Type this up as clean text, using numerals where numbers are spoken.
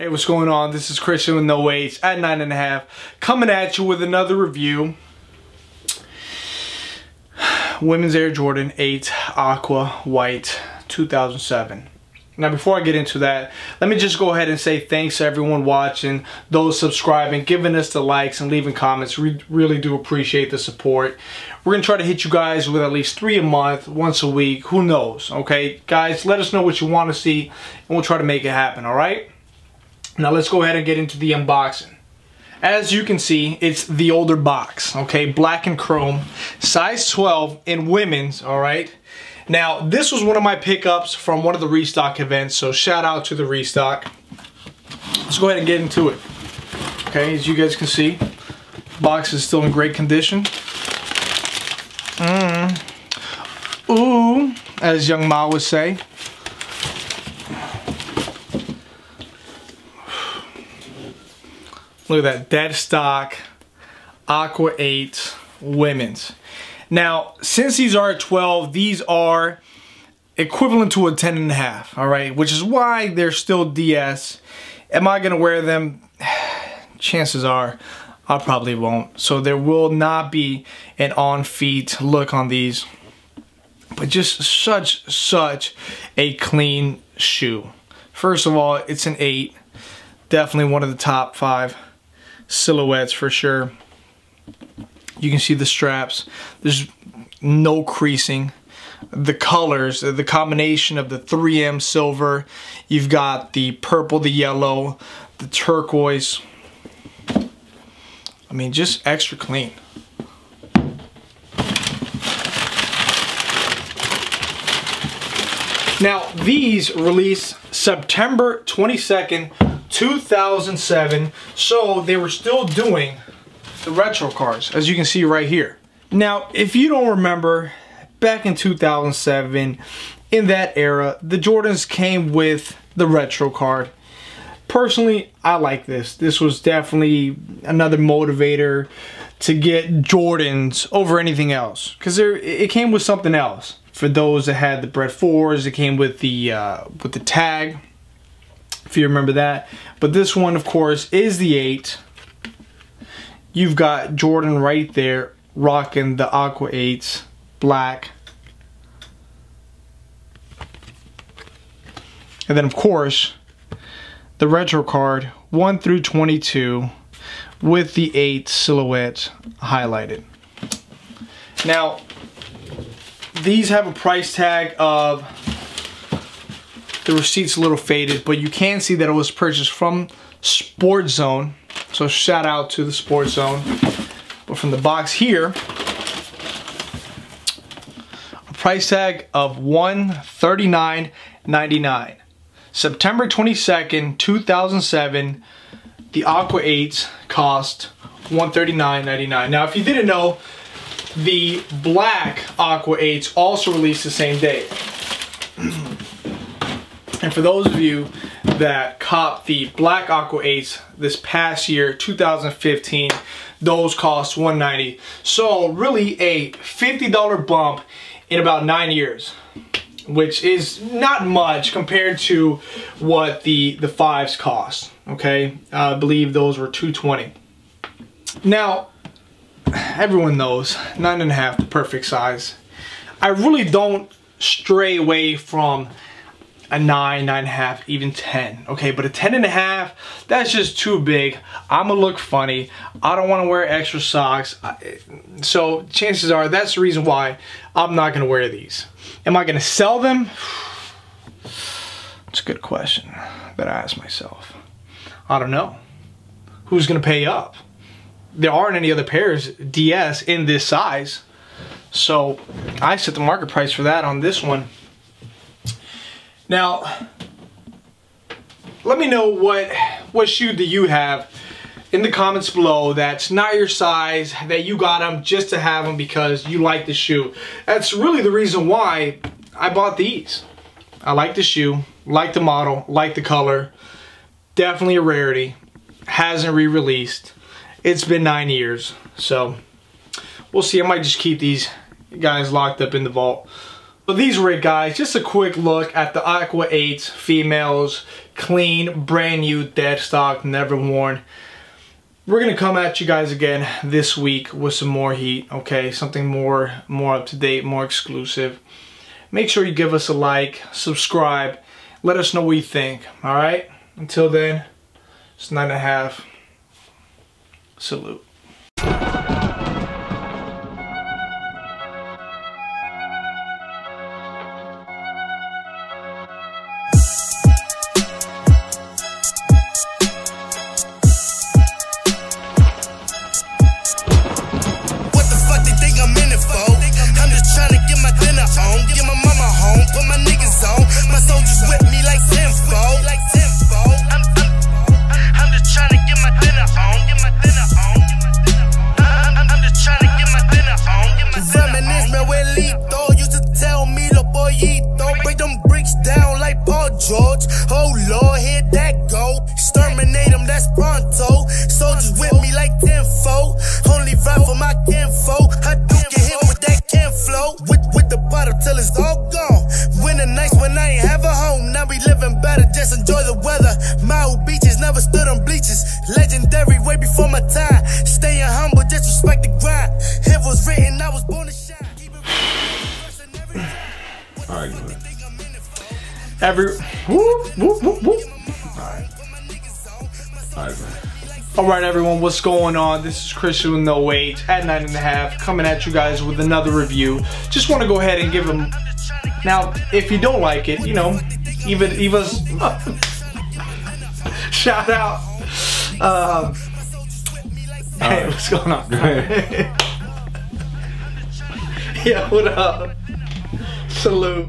Hey, what's going on? This is Christian with No H at 9.5, coming at you with another review. Women's Air Jordan 8 Aqua White 2007. Now, before I get into that, let me just go ahead and say thanks to everyone watching, those subscribing, giving us the likes, and leaving comments. We really do appreciate the support. We're going to try to hit you guys with at least 3 a month, once a week. Who knows? Okay, guys, let us know what you want to see, and we'll try to make it happen, all right? Now let's go ahead and get into the unboxing. As you can see, it's the older box, okay? Black and chrome, size 12 in women's, all right? Now, this was one of my pickups from one of the Restock events, so shout out to the Restock. Let's go ahead and get into it. Okay, as you guys can see, the box is still in great condition. Ooh, as young Ma would say. Look at that, Deadstock Aqua 8 women's. Now, since these are 12, these are equivalent to a 10.5, all right? Which is why they're still DS. Am I gonna wear them? Chances are, I probably won't. So there will not be an on-feet look on these. But just such a clean shoe. First of all, it's an 8. Definitely one of the top 5. Silhouettes for sure. You can see the straps. There's no creasing. The colors, the combination of the 3M silver. You've got the purple, the yellow, the turquoise. I mean, just extra clean. Now, these released September 22nd, 2007, so they were still doing the retro cars, as you can see right here. Now, if you don't remember, back in 2007, in that era, the Jordans came with the retro card. Personally, I like this. This was definitely another motivator to get Jordans over anything else, because it came with something else. For those that had the Bred 4s, it came with the tag, if you remember that. But this one, of course, is the 8. You've got Jordan right there rocking the Aqua 8s, black. And then, of course, the retro card 1 through 22 with the 8 silhouette highlighted. Now, these have a price tag of... the receipt's a little faded, but you can see that it was purchased from Sports Zone. So shout out to the Sports Zone. But from the box here, a price tag of $139.99. September 22nd, 2007, the Aqua 8s cost $139.99. Now, if you didn't know, the black Aqua 8s also released the same day. And for those of you that copped the black Aqua 8s this past year, 2015, those cost $190. So really a $50 bump in about 9 years, which is not much compared to what the 5s cost, okay? I believe those were $220. Now, everyone knows 9.5, the perfect size. I really don't stray away from a 9, 9.5, even 10, okay? But a 10.5, that's just too big. I'm gonna look funny. I don't wanna wear extra socks. So chances are, that's the reason why I'm not gonna wear these. Am I gonna sell them? It's a good question that I ask myself. I don't know. Who's gonna pay up? There aren't any other pairs DS in this size. So I set the market price for that on this one. Now, let me know what shoe do you have in the comments below that's not your size, that you got them just to have them because you like the shoe. That's really the reason why I bought these. I like the shoe, like the model, like the color. Definitely a rarity. Hasn't re-released. It's been 9 years, so we'll see. I might just keep these guys locked up in the vault. So these were it, guys, just a quick look at the Aqua 8s females, clean, brand new, dead stock, never worn. We're gonna come at you guys again this week with some more heat, okay? Something more up to date, more exclusive. Make sure you give us a like, subscribe, let us know what you think, all right? Until then, it's 9.5. Salute. Legendary way before my time. Staying humble, disrespect the grind. It was written, I was born to shine. Alright, good. Alright, everyone, what's going on? This is Christian with No H at 9.5, coming at you guys with another review. Just want to go ahead and give them. Now, if you don't like it, you know, even us. Shout out. Hey, what's going on? Yeah, what up? Salute.